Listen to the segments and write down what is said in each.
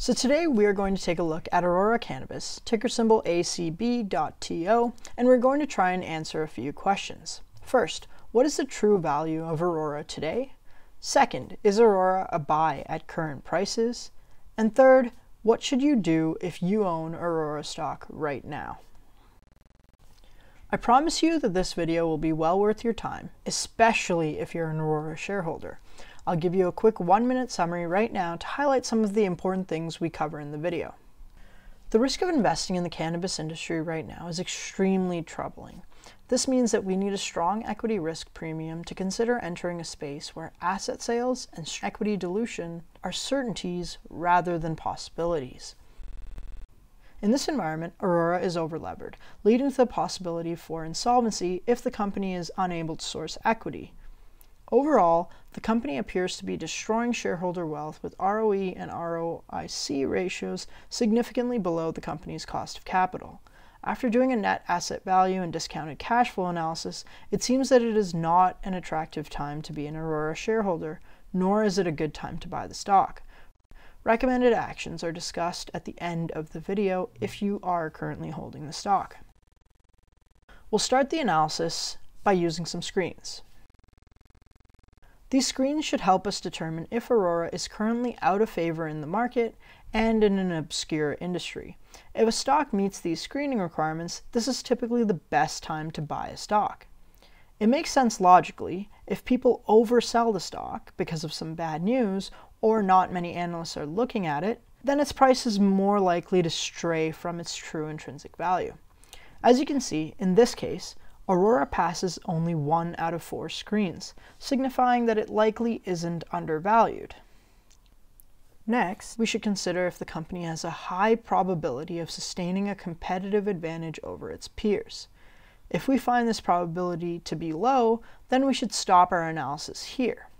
So today we are going to take a look at Aurora Cannabis, ticker symbol ACB.TO, and we're going to try and answer a few questions. First, what is the true value of Aurora today? Second, is Aurora a buy at current prices? And third, what should you do if you own Aurora stock right now? I promise you that this video will be well worth your time, especially if you're an Aurora shareholder. I'll give you a quick 1-minute summary right now to highlight some of the important things we cover in the video. The risk of investing in the cannabis industry right now is extremely troubling. This means that we need a strong equity risk premium to consider entering a space where asset sales and equity dilution are certainties rather than possibilities. In this environment, Aurora is overlevered, leading to the possibility for insolvency if the company is unable to source equity. Overall, the company appears to be destroying shareholder wealth with ROE and ROIC ratios significantly below the company's cost of capital. After doing a net asset value and discounted cash flow analysis, it seems that it is not an attractive time to be an Aurora shareholder, nor is it a good time to buy the stock. Recommended actions are discussed at the end of the video if you are currently holding the stock. We'll start the analysis by using some screens. These screens should help us determine if Aurora is currently out of favor in the market and in an obscure industry. If a stock meets these screening requirements, this is typically the best time to buy a stock. It makes sense logically. If people oversell the stock because of some bad news or not many analysts are looking at it, then its price is more likely to stray from its true intrinsic value. As you can see, in this case, Aurora passes only 1 out of 4 screens, signifying that it likely isn't undervalued. Next, we should consider if the company has a high probability of sustaining a competitive advantage over its peers. If we find this probability to be low, then we should stop our analysis here.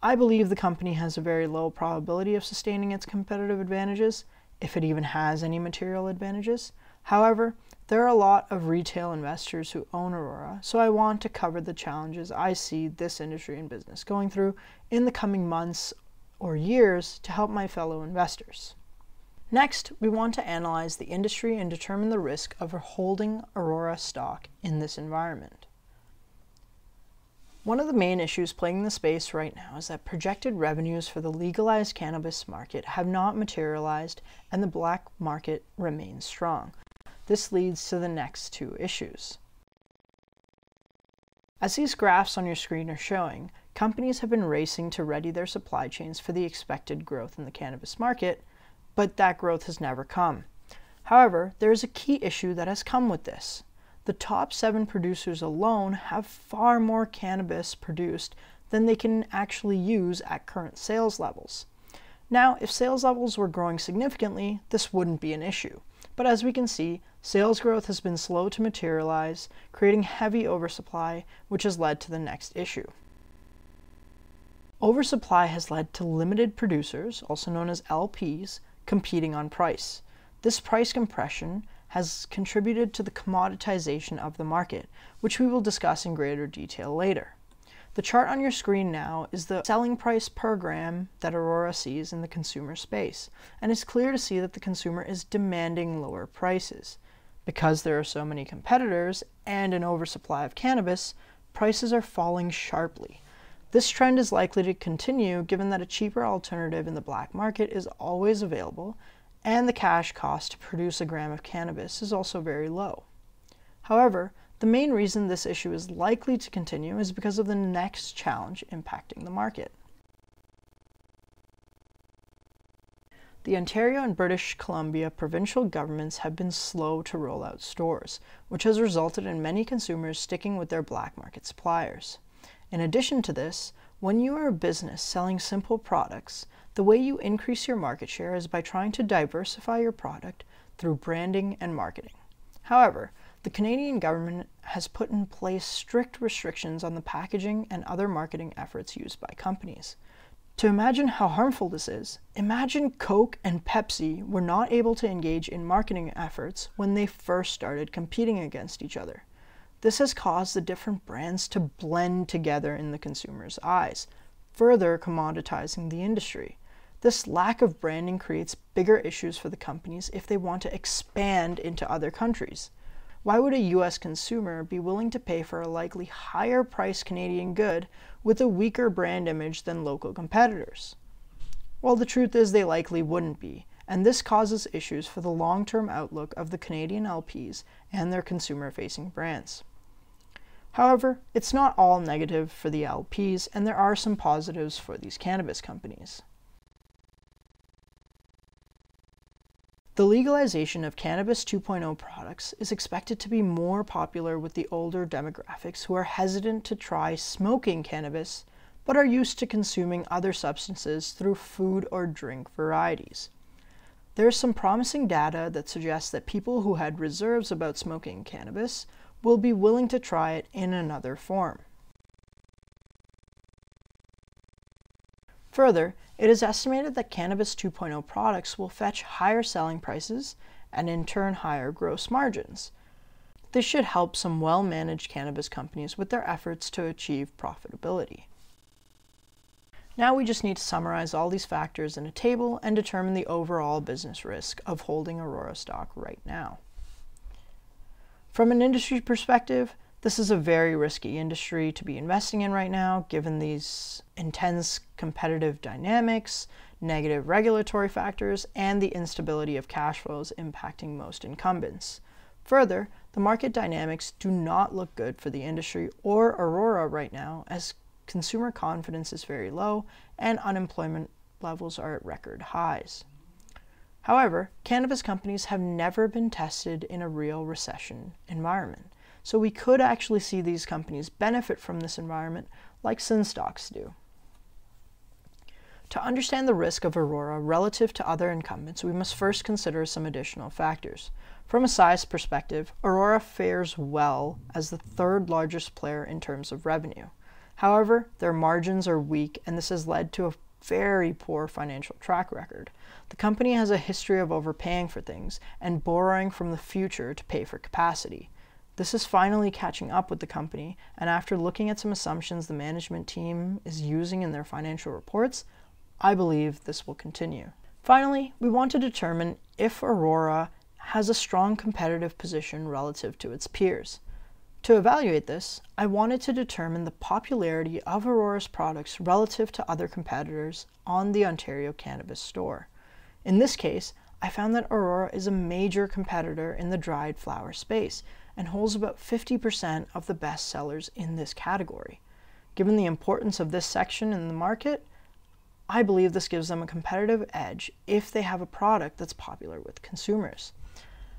I believe the company has a very low probability of sustaining its competitive advantages, if it even has any material advantages. However, there are a lot of retail investors who own Aurora, so I want to cover the challenges I see this industry and business going through in the coming months or years to help my fellow investors. Next, we want to analyze the industry and determine the risk of holding Aurora stock in this environment. One of the main issues plaguing the space right now is that projected revenues for the legalized cannabis market have not materialized and the black market remains strong. This leads to the next two issues. As these graphs on your screen are showing, companies have been racing to ready their supply chains for the expected growth in the cannabis market, but that growth has never come. However, there is a key issue that has come with this. The top 7 producers alone have far more cannabis produced than they can actually use at current sales levels. Now, if sales levels were growing significantly, this wouldn't be an issue. But as we can see, sales growth has been slow to materialize, creating heavy oversupply, which has led to the next issue. Oversupply has led to limited producers, also known as LPs, competing on price. This price compression has contributed to the commoditization of the market, which we will discuss in greater detail later. The chart on your screen now is the selling price per gram that Aurora sees in the consumer space, and it's clear to see that the consumer is demanding lower prices. Because there are so many competitors and an oversupply of cannabis, prices are falling sharply. This trend is likely to continue given that a cheaper alternative in the black market is always available, and the cash cost to produce a gram of cannabis is also very low. However, the main reason this issue is likely to continue is because of the next challenge impacting the market. The Ontario and British Columbia provincial governments have been slow to roll out stores, which has resulted in many consumers sticking with their black market suppliers. In addition to this, when you are a business selling simple products, the way you increase your market share is by trying to diversify your product through branding and marketing. However, the Canadian government has put in place strict restrictions on the packaging and other marketing efforts used by companies. To imagine how harmful this is, imagine Coke and Pepsi were not able to engage in marketing efforts when they first started competing against each other. This has caused the different brands to blend together in the consumer's eyes, further commoditizing the industry. This lack of branding creates bigger issues for the companies if they want to expand into other countries. Why would a US consumer be willing to pay for a likely higher priced Canadian good with a weaker brand image than local competitors? Well, the truth is they likely wouldn't be, and this causes issues for the long-term outlook of the Canadian LPs and their consumer-facing brands. However, it's not all negative for the LPs, and there are some positives for these cannabis companies. The legalization of Cannabis 2.0 products is expected to be more popular with the older demographics who are hesitant to try smoking cannabis but are used to consuming other substances through food or drink varieties. There is some promising data that suggests that people who had reserves about smoking cannabis will be willing to try it in another form. Further, it is estimated that Cannabis 2.0 products will fetch higher selling prices and in turn higher gross margins. This should help some well-managed cannabis companies with their efforts to achieve profitability. Now we just need to summarize all these factors in a table and determine the overall business risk of holding Aurora stock right now. From an industry perspective, this is a very risky industry to be investing in right now, given these intense competitive dynamics, negative regulatory factors, and the instability of cash flows impacting most incumbents. Further, the market dynamics do not look good for the industry or Aurora right now, as consumer confidence is very low and unemployment levels are at record highs. However, cannabis companies have never been tested in a real recession environment. So we could actually see these companies benefit from this environment like sin stocks do. To understand the risk of Aurora relative to other incumbents, we must first consider some additional factors. From a size perspective, Aurora fares well as the third largest player in terms of revenue. However, their margins are weak, and this has led to a very poor financial track record. The company has a history of overpaying for things and borrowing from the future to pay for capacity. This is finally catching up with the company, and after looking at some assumptions the management team is using in their financial reports, I believe this will continue. Finally, we want to determine if Aurora has a strong competitive position relative to its peers. To evaluate this, I wanted to determine the popularity of Aurora's products relative to other competitors on the Ontario Cannabis Store. In this case, I found that Aurora is a major competitor in the dried flower space, and holds about 50% of the best sellers in this category. Given the importance of this section in the market, I believe this gives them a competitive edge if they have a product that's popular with consumers.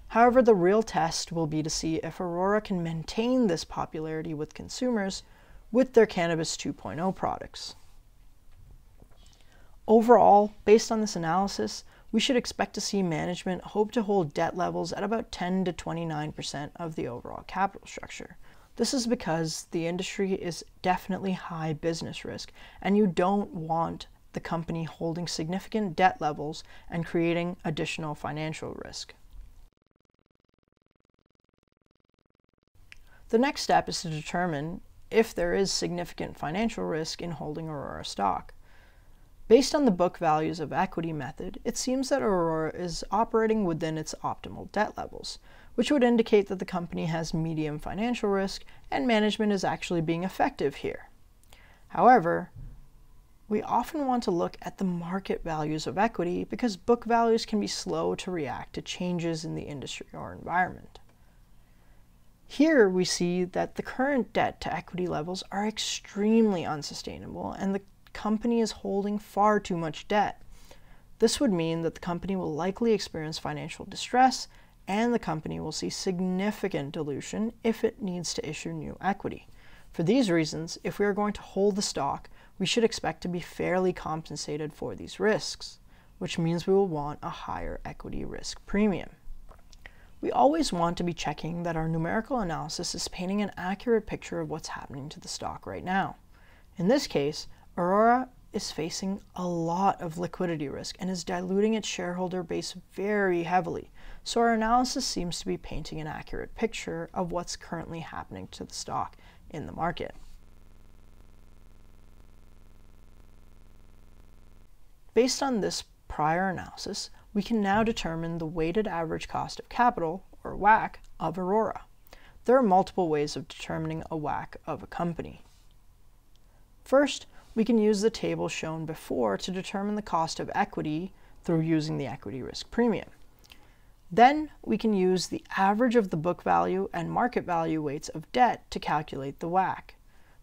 However, the real test will be to see if Aurora can maintain this popularity with consumers with their Cannabis 2.0 products. Overall, based on this analysis, we should expect to see management hope to hold debt levels at about 10 to 29% of the overall capital structure. This is because the industry is definitely high business risk, and you don't want the company holding significant debt levels and creating additional financial risk. The next step is to determine if there is significant financial risk in holding Aurora stock. Based on the book values of equity method, it seems that Aurora is operating within its optimal debt levels, which would indicate that the company has medium financial risk and management is actually being effective here. However, we often want to look at the market values of equity because book values can be slow to react to changes in the industry or environment. Here we see that the current debt to equity levels are extremely unsustainable and the company is holding far too much debt. This would mean that the company will likely experience financial distress and the company will see significant dilution if it needs to issue new equity. For these reasons, if we are going to hold the stock, we should expect to be fairly compensated for these risks, which means we will want a higher equity risk premium. We always want to be checking that our numerical analysis is painting an accurate picture of what's happening to the stock right now. In this case, Aurora is facing a lot of liquidity risk and is diluting its shareholder base very heavily, so our analysis seems to be painting an accurate picture of what's currently happening to the stock in the market. Based on this prior analysis, we can now determine the weighted average cost of capital, or WACC, of Aurora. There are multiple ways of determining a WACC of a company. First, we can use the table shown before to determine the cost of equity through using the equity risk premium. Then we can use the average of the book value and market value weights of debt to calculate the WACC.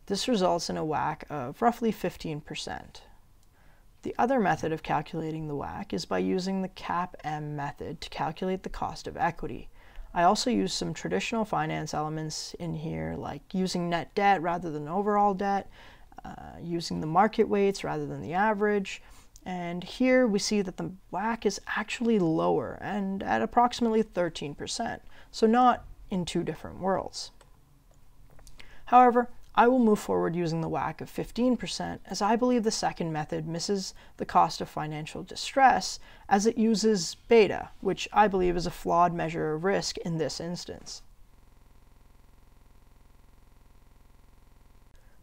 This results in a WACC of roughly 15%. The other method of calculating the WACC is by using the CAPM method to calculate the cost of equity. I also use some traditional finance elements in here, like using net debt rather than overall debt, using the market weights rather than the average, and here we see that the WACC is actually lower and at approximately 13%, so not in two different worlds. However, I will move forward using the WACC of 15% as I believe the second method misses the cost of financial distress as it uses beta, which I believe is a flawed measure of risk in this instance.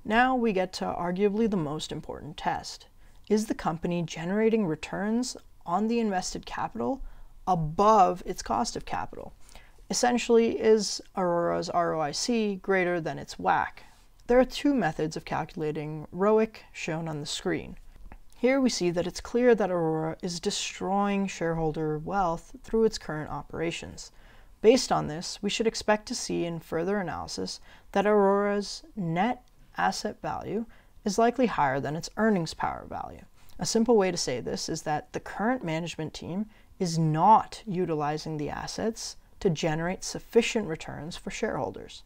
Now we get to arguably the most important test. Is the company generating returns on the invested capital above its cost of capital? Essentially, is Aurora's ROIC greater than its WACC? There are two methods of calculating ROIC shown on the screen. Here we see that it's clear that Aurora is destroying shareholder wealth through its current operations. Based on this, we should expect to see in further analysis that Aurora's net asset value is likely higher than its earnings power value. A simple way to say this is that the current management team is not utilizing the assets to generate sufficient returns for shareholders.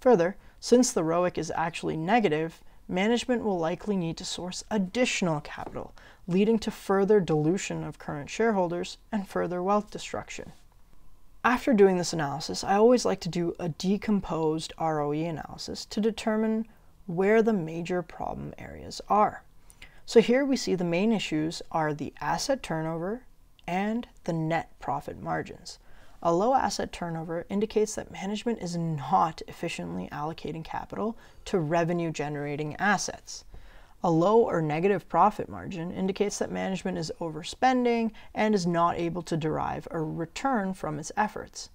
Further, since the ROIC is actually negative, management will likely need to source additional capital, leading to further dilution of current shareholders and further wealth destruction. After doing this analysis, I always like to do a decomposed ROE analysis to determine where the major problem areas are. So here we see the main issues are the asset turnover and the net profit margins. A low asset turnover indicates that management is not efficiently allocating capital to revenue-generating assets. A low or negative profit margin indicates that management is overspending and is not able to derive a return from its efforts.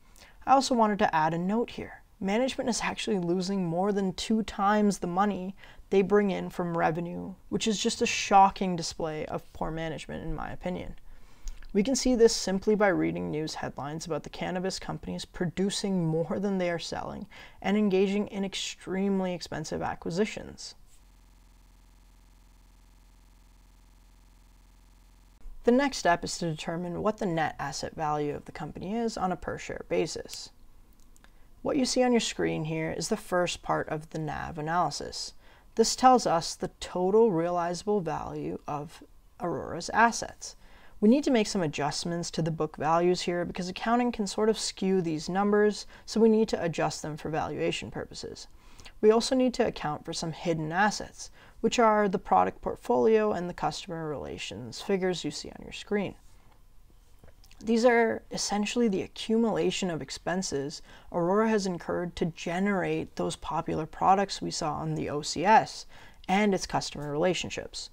I also wanted to add a note here. Management is actually losing more than 2 times the money they bring in from revenue, which is just a shocking display of poor management, in my opinion. We can see this simply by reading news headlines about the cannabis companies producing more than they are selling and engaging in extremely expensive acquisitions. The next step is to determine what the net asset value of the company is on a per-share basis. What you see on your screen here is the first part of the NAV analysis. This tells us the total realizable value of Aurora's assets. We need to make some adjustments to the book values here because accounting can sort of skew these numbers, so we need to adjust them for valuation purposes. We also need to account for some hidden assets, which are the product portfolio and the customer relations figures you see on your screen. These are essentially the accumulation of expenses Aurora has incurred to generate those popular products we saw on the OCS and its customer relationships.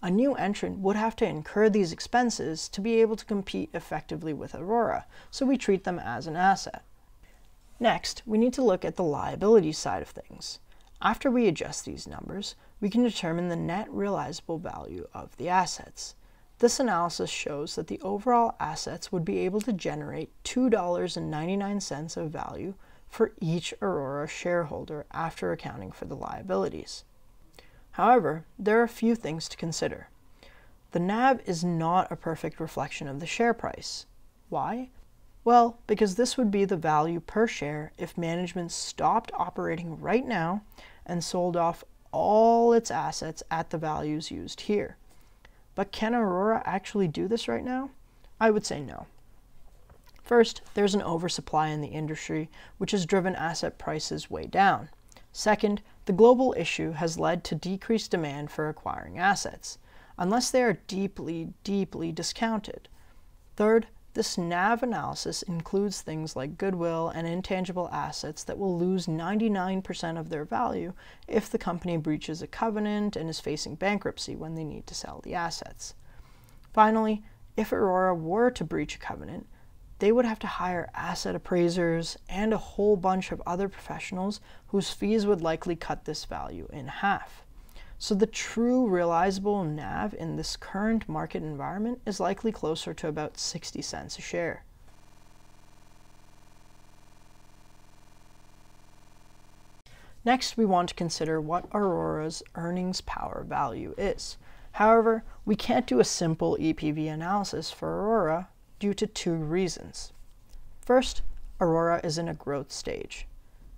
A new entrant would have to incur these expenses to be able to compete effectively with Aurora, so we treat them as an asset. Next, we need to look at the liability side of things. After we adjust these numbers, we can determine the net realizable value of the assets. This analysis shows that the overall assets would be able to generate $2.99 of value for each Aurora shareholder after accounting for the liabilities. However, there are a few things to consider. The NAV is not a perfect reflection of the share price. Why? Well, because this would be the value per share if management stopped operating right now and sold off all its assets at the values used here. But can Aurora actually do this right now? I would say no. First, there's an oversupply in the industry, which has driven asset prices way down. Second, the global issue has led to decreased demand for acquiring assets, unless they are deeply, deeply discounted. Third, this NAV analysis includes things like goodwill and intangible assets that will lose 99% of their value if the company breaches a covenant and is facing bankruptcy when they need to sell the assets. Finally, if Aurora were to breach a covenant, they would have to hire asset appraisers and a whole bunch of other professionals whose fees would likely cut this value in half. So the true realizable NAV in this current market environment is likely closer to about 60 cents a share. Next, we want to consider what Aurora's earnings power value is. However, we can't do a simple EPV analysis for Aurora due to two reasons. First, Aurora is in a growth stage.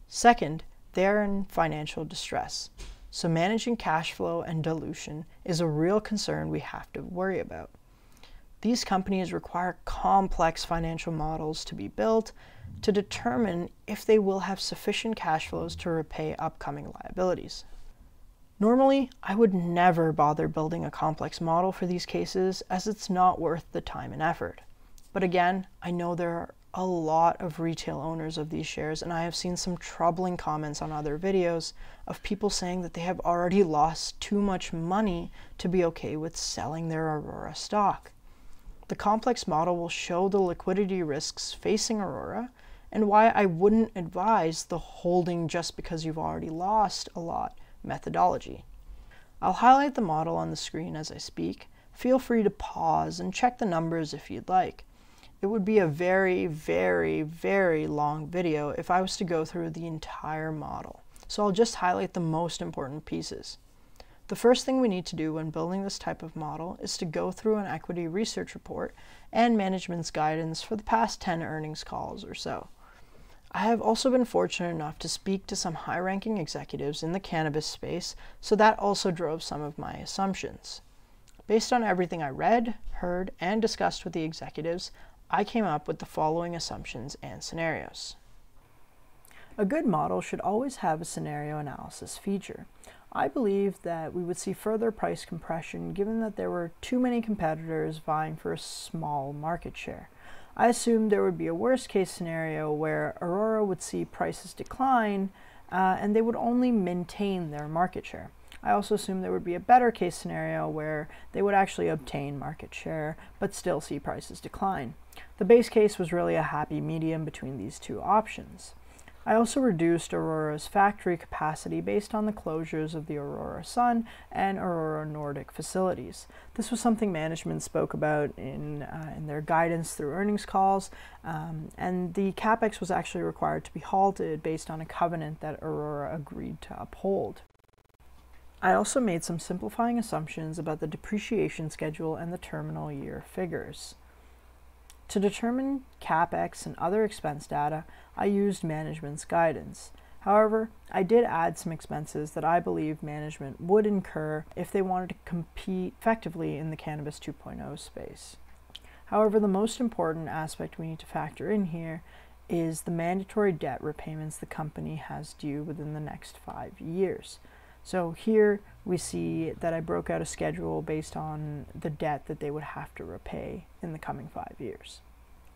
Second, they are in financial distress. So managing cash flow and dilution is a real concern we have to worry about. These companies require complex financial models to be built to determine if they will have sufficient cash flows to repay upcoming liabilities. Normally, I would never bother building a complex model for these cases as it's not worth the time and effort. But again, I know there are a lot of retail owners of these shares, and I have seen some troubling comments on other videos of people saying that they have already lost too much money to be okay with selling their Aurora stock. The complex model will show the liquidity risks facing Aurora and why I wouldn't advise the holding just because you've already lost a lot methodology. I'll highlight the model on the screen as I speak. Feel free to pause and check the numbers if you'd like. It would be a very, very long video if I was to go through the entire model, so I'll just highlight the most important pieces. The first thing we need to do when building this type of model is to go through an equity research report and management's guidance for the past 10 earnings calls or so. I have also been fortunate enough to speak to some high-ranking executives in the cannabis space, so that also drove some of my assumptions. Based on everything I read, heard, and discussed with the executives, I came up with the following assumptions and scenarios. A good model should always have a scenario analysis feature. I believe that we would see further price compression given that there were too many competitors vying for a small market share. I assumed there would be a worst case scenario where Aurora would see prices decline and they would only maintain their market share. I also assumed there would be a better case scenario where they would actually obtain market share but still see prices decline. The base case was really a happy medium between these two options. I also reduced Aurora's factory capacity based on the closures of the Aurora Sun and Aurora Nordic facilities. This was something management spoke about in their guidance through earnings calls, and the CapEx was actually required to be halted based on a covenant that Aurora agreed to uphold. I also made some simplifying assumptions about the depreciation schedule and the terminal year figures. To determine CapEx and other expense data, I used management's guidance. However, I did add some expenses that I believe management would incur if they wanted to compete effectively in the Cannabis 2.0 space. However, the most important aspect we need to factor in here is the mandatory debt repayments the company has due within the next 5 years. So here we see that I broke out a schedule based on the debt that they would have to repay in the coming 5 years.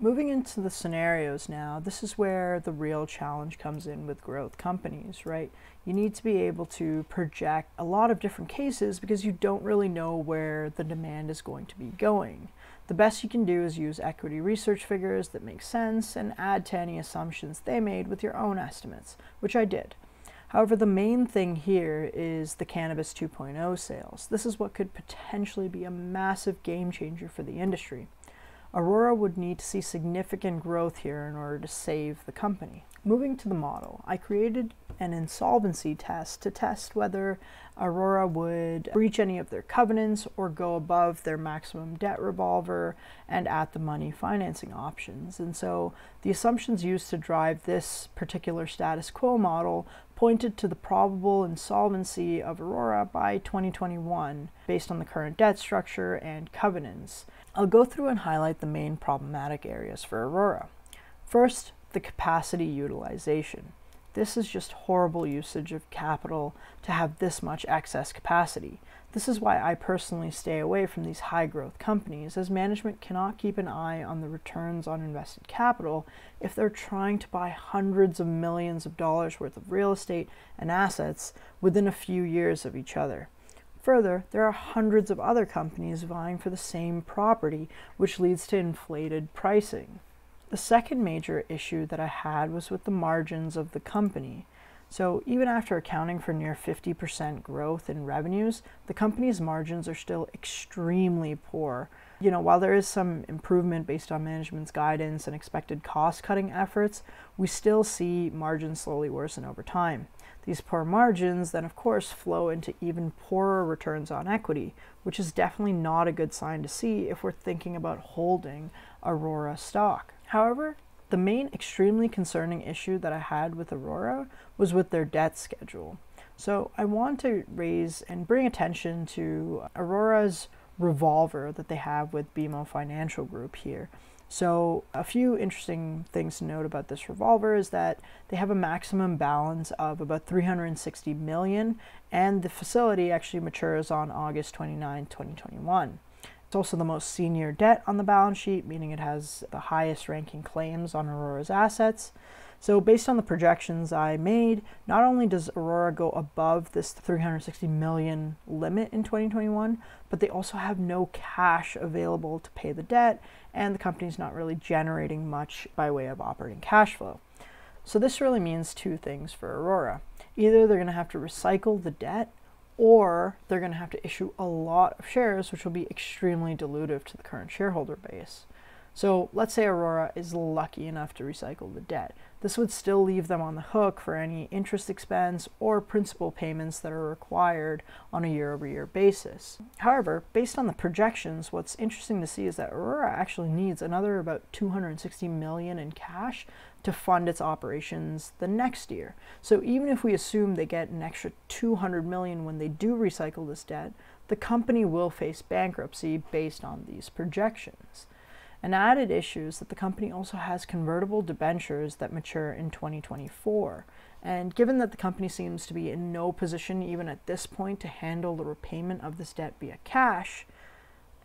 Moving into the scenarios now, this is where the real challenge comes in with growth companies, right? You need to be able to project a lot of different cases because you don't really know where the demand is going to be going. The best you can do is use equity research figures that make sense and add to any assumptions they made with your own estimates, which I did. However, the main thing here is the Cannabis 2.0 sales. This is what could potentially be a massive game changer for the industry. Aurora would need to see significant growth here in order to save the company. Moving to the model, I created an insolvency test to test whether Aurora would breach any of their covenants or go above their maximum debt revolver and at-the-money financing options. And so the assumptions used to drive this particular status quo model pointed to the probable insolvency of Aurora by 2021 based on the current debt structure and covenants. I'll go through and highlight the main problematic areas for Aurora. First, the capacity utilization. This is just horrible usage of capital to have this much excess capacity. This is why I personally stay away from these high growth companies, as management cannot keep an eye on the returns on invested capital if they're trying to buy hundreds of millions of dollars worth of real estate and assets within a few years of each other. Further, there are hundreds of other companies vying for the same property, which leads to inflated pricing. The second major issue that I had was with the margins of the company. So even after accounting for near 50% growth in revenues, the company's margins are still extremely poor. You know, while there is some improvement based on management's guidance and expected cost-cutting efforts, we still see margins slowly worsen over time. These poor margins then, of course, flow into even poorer returns on equity, which is definitely not a good sign to see if we're thinking about holding Aurora stock. However, the main extremely concerning issue that I had with Aurora was with their debt schedule. So I want to raise and bring attention to Aurora's revolver that they have with BMO Financial Group here. So a few interesting things to note about this revolver is that they have a maximum balance of about $360 million, and the facility actually matures on August 29, 2021. It's also the most senior debt on the balance sheet, meaning it has the highest ranking claims on Aurora's assets. So based on the projections I made, not only does Aurora go above this $360 million limit in 2021, but they also have no cash available to pay the debt, and the company's not really generating much by way of operating cash flow. So this really means two things for Aurora. Either they're going to have to recycle the debt, or they're going to have to issue a lot of shares, which will be extremely dilutive to the current shareholder base. So let's say Aurora is lucky enough to recycle the debt. This would still leave them on the hook for any interest expense or principal payments that are required on a year-over-year basis. However, based on the projections, what's interesting to see is that Aurora actually needs another about $260 million in cash to fund its operations the next year. So even if we assume they get an extra $200 million when they do recycle this debt, the company will face bankruptcy based on these projections. An added issue is that the company also has convertible debentures that mature in 2024. And given that the company seems to be in no position even at this point to handle the repayment of this debt via cash,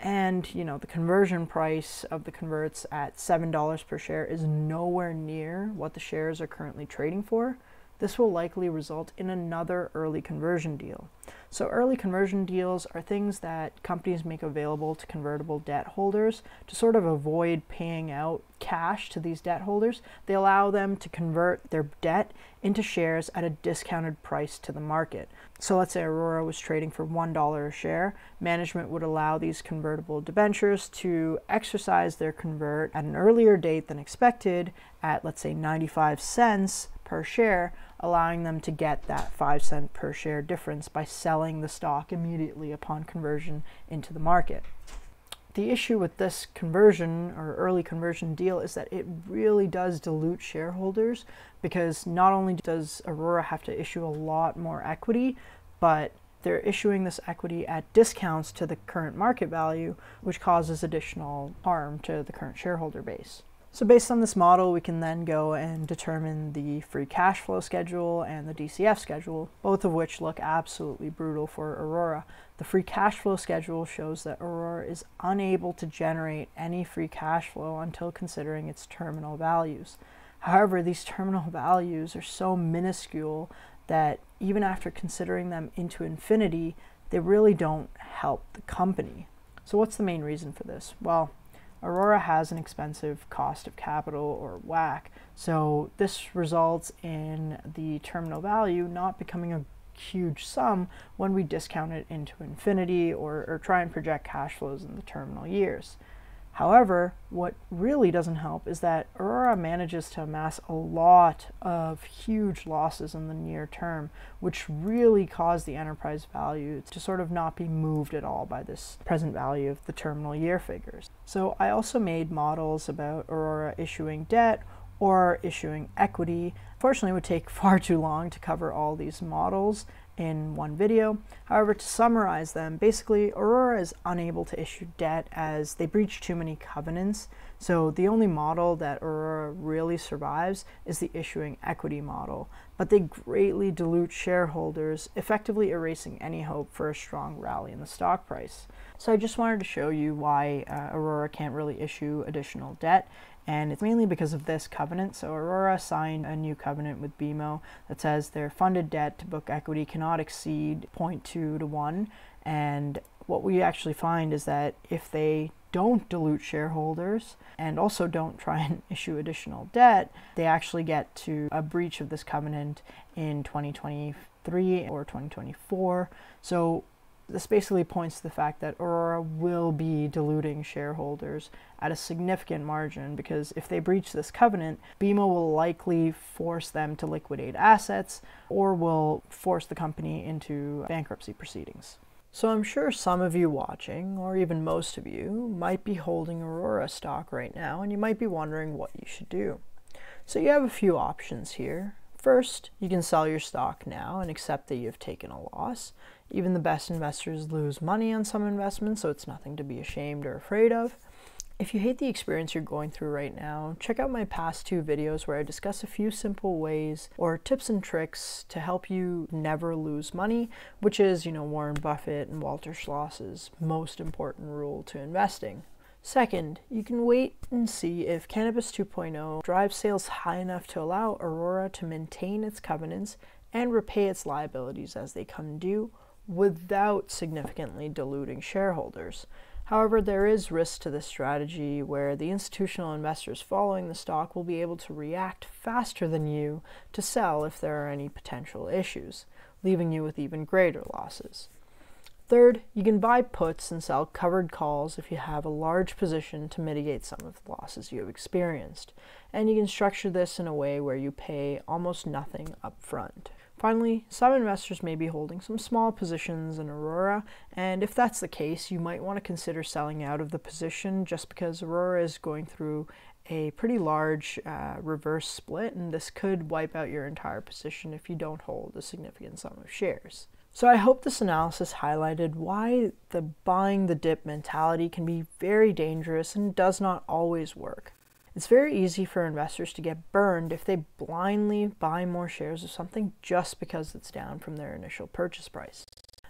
and you know, the conversion price of the converts at $7 per share is nowhere near what the shares are currently trading for, this will likely result in another early conversion deal. So early conversion deals are things that companies make available to convertible debt holders to sort of avoid paying out cash to these debt holders. They allow them to convert their debt into shares at a discounted price to the market. So let's say Aurora was trading for $1 a share. Management would allow these convertible debentures to exercise their convert at an earlier date than expected at, let's say, 95 cents per share, allowing them to get that 5 cent per share difference by selling the stock immediately upon conversion into the market. The issue with this conversion or early conversion deal is that it really does dilute shareholders, because not only does Aurora have to issue a lot more equity, but they're issuing this equity at discounts to the current market value, which causes additional harm to the current shareholder base. So based on this model, we can then go and determine the free cash flow schedule and the DCF schedule, both of which look absolutely brutal for Aurora. The free cash flow schedule shows that Aurora is unable to generate any free cash flow until considering its terminal values. However, these terminal values are so minuscule that even after considering them into infinity, they really don't help the company. So what's the main reason for this? Well, Aurora has an expensive cost of capital, or WACC, so this results in the terminal value not becoming a huge sum when we discount it into infinity or try and project cash flows in the terminal years. However, what really doesn't help is that Aurora manages to amass a lot of huge losses in the near term, which really cause the enterprise value to sort of not be moved at all by this present value of the terminal year figures. So I also made models about Aurora issuing debt or issuing equity. Fortunately, it would take far too long to cover all these models in one video. However, to summarize them, basically Aurora is unable to issue debt as they breach too many covenants. So the only model that Aurora really survives is the issuing equity model. but they greatly dilute shareholders, effectively erasing any hope for a strong rally in the stock price. So I just wanted to show you why Aurora can't really issue additional debt, and it's mainly because of this covenant. So Aurora signed a new covenant with BMO that says their funded debt to book equity cannot exceed 0.2 to 1, and what we actually find is that if they don't dilute shareholders and also don't try and issue additional debt, they actually get to a breach of this covenant in 2023 or 2024. So this basically points to the fact that Aurora will be diluting shareholders at a significant margin, because if they breach this covenant, BMO will likely force them to liquidate assets or will force the company into bankruptcy proceedings. So I'm sure some of you watching, or even most of you, might be holding Aurora stock right now, and you might be wondering what you should do. So you have a few options here. First, you can sell your stock now and accept that you've taken a loss. Even the best investors lose money on some investments, so it's nothing to be ashamed or afraid of. If you hate the experience you're going through right now, check out my past two videos where I discuss a few simple ways or tips and tricks to help you never lose money, which is, you know, Warren Buffett and Walter Schloss's most important rule to investing. Second, you can wait and see if Cannabis 2.0 drives sales high enough to allow Aurora to maintain its covenants and repay its liabilities as they come due without significantly diluting shareholders. However, there is risk to this strategy where the institutional investors following the stock will be able to react faster than you to sell if there are any potential issues, leaving you with even greater losses. Third, you can buy puts and sell covered calls if you have a large position to mitigate some of the losses you have experienced, and you can structure this in a way where you pay almost nothing up front. Finally, some investors may be holding some small positions in Aurora, and if that's the case, you might want to consider selling out of the position just because Aurora is going through a pretty large reverse split, and this could wipe out your entire position if you don't hold a significant sum of shares. So I hope this analysis highlighted why the buying the dip mentality can be very dangerous and does not always work. It's very easy for investors to get burned if they blindly buy more shares of something just because it's down from their initial purchase price.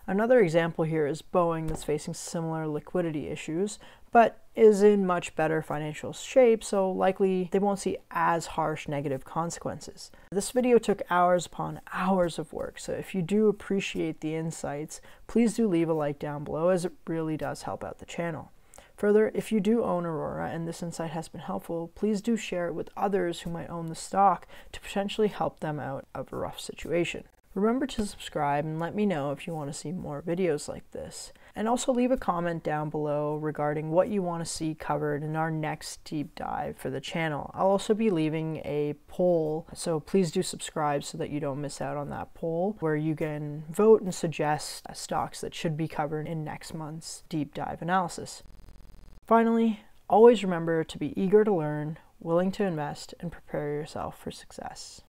Another example here is Boeing, that's facing similar liquidity issues, but is in much better financial shape, so likely they won't see as harsh negative consequences. This video took hours upon hours of work, so if you do appreciate the insights, please do leave a like down below, as it really does help out the channel. Further, if you do own Aurora and this insight has been helpful, please do share it with others who might own the stock to potentially help them out of a rough situation. Remember to subscribe and let me know if you want to see more videos like this. And also leave a comment down below regarding what you want to see covered in our next deep dive for the channel. I'll also be leaving a poll, so please do subscribe so that you don't miss out on that poll, where you can vote and suggest stocks that should be covered in next month's deep dive analysis. Finally, always remember to be eager to learn, willing to invest, and prepare yourself for success.